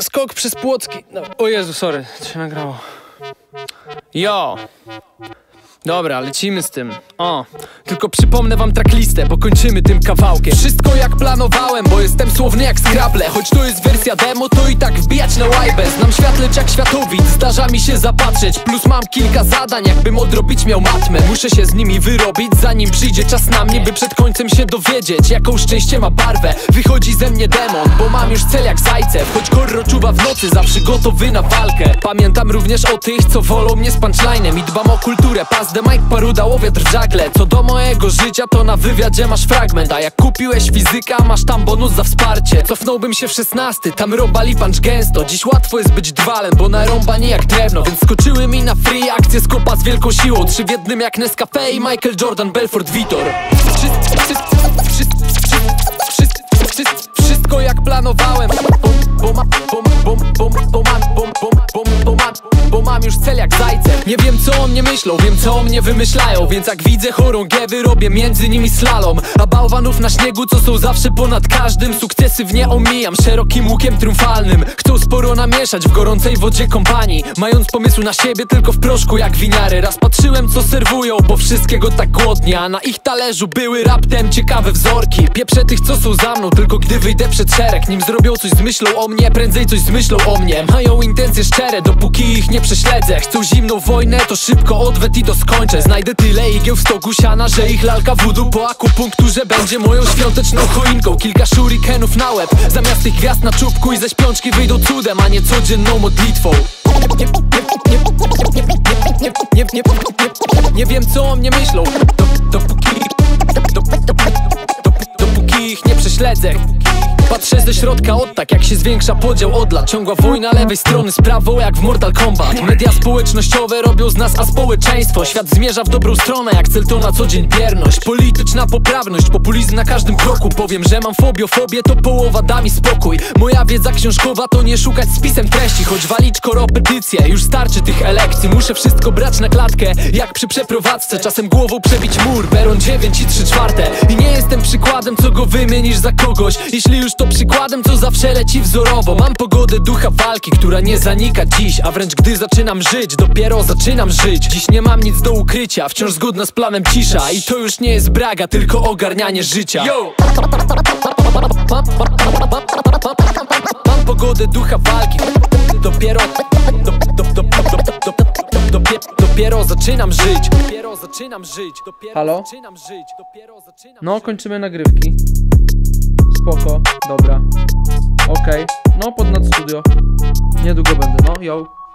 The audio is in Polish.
Skok przez płotki. O Jezu, sorry, się nagrało. Jo! Dobra, lecimy z tym. O, tylko przypomnę wam tracklistę, bo kończymy tym kawałkiem. Wszystko jak planowałem, bo jestem słowny jak Scrabble. Choć to jest wersja demo, to i tak wbijać na łajbę. Znam świat, lecz jak światowid, zdarza mi się zapatrzeć. Plus mam kilka zadań, jakbym odrobić miał matmę. Muszę się z nimi wyrobić, zanim przyjdzie czas na mnie, by przed końcem się dowiedzieć, jaką szczęście ma barwę. Wychodzi ze mnie demon, bo mam już cel jak zajce. Choć Korro czuwa w nocy, zawsze gotowy na walkę. Pamiętam również o tych, co wolą mnie z punchlinem. I dbam o kulturę, pas Mike Paruda, łowię drżagle. Co do mojego życia, to na wywiadzie masz fragment. A jak kupiłeś fizyka, masz tam bonus za wsparcie. Cofnąłbym się w 16, tam robali punch gęsto. Dziś łatwo jest być drwalem, bo na rąba nie jak drewno. Więc skoczyły mi na free akcje z kopa z wielką siłą. 3 w jednym jak Nescafe i Michael Jordan, Belford, Vitor. Wszystko jak planowałem, bo mam już cel jak zajce. Nie wiem co o mnie myślą, wiem co o mnie wymyślają. Więc jak widzę chorągiewy, robię między nimi slalom. A bałwanów na śniegu, co są zawsze ponad każdym, sukcesywnie omijam szerokim łukiem triumfalnym. Chcą sporo namieszać w gorącej wodzie kompanii, mając pomysł na siebie tylko w proszku jak winiary. Raz patrzyłem co serwują, bo wszystkiego tak głodnie. A na ich talerzu były raptem ciekawe wzorki. Pieprzę tych co są za mną, tylko gdy wyjdę przed szereg. Nim zrobią coś z myślą o mnie, prędzej coś z myślą o mnie. Mają intencje szczere, dopóki ich nie prześledzę. Chcą zimną wojnę, to szybko odwet i to skończę. Znajdę tyle igieł w stogu siana, że ich lalka wudu po akupunkturze będzie moją świąteczną choinką. Kilka shurikenów na łeb, zamiast tych gwiazd na czubku. I ze śpiączki wyjdą cudem, a nie codzienną modlitwą. Nie wiem co o mnie myślą, dopóki ich nie prześledzę. Patrzę ze środka od tak, jak się zwiększa podział od lat. Ciągła wojna lewej strony z prawą jak w Mortal Kombat. Media społecznościowe robią z nas a społeczeństwo. Świat zmierza w dobrą stronę, jak cel to na co dzień bierność. Polityczna poprawność, populizm na każdym kroku. Powiem, że mam fobiofobię, to połowa da mi spokój. Moja wiedza książkowa to nie szukać spisem treści. Choć waliczko repetycje, już starczy tych elekcji. Muszę wszystko brać na klatkę, jak przy przeprowadzce. Czasem głową przebić mur, Peron 9 i 3/4. I nie jestem przykładem, co go wymienisz za kogoś. Jeśli już to przykładem, co zawsze leci wzorowo. Mam pogodę ducha walki, która nie zanika dziś. A wręcz gdy zaczynam żyć, dopiero zaczynam żyć. Dziś nie mam nic do ukrycia, wciąż zgodna z planem cisza. I to już nie jest braga, tylko ogarnianie życia. Yo! Mam pogodę ducha walki. Dopiero zaczynam żyć. Halo? No, kończymy nagrywki. Spoko, dobra. Okej, no pod nad studio. Niedługo będę, no, yo.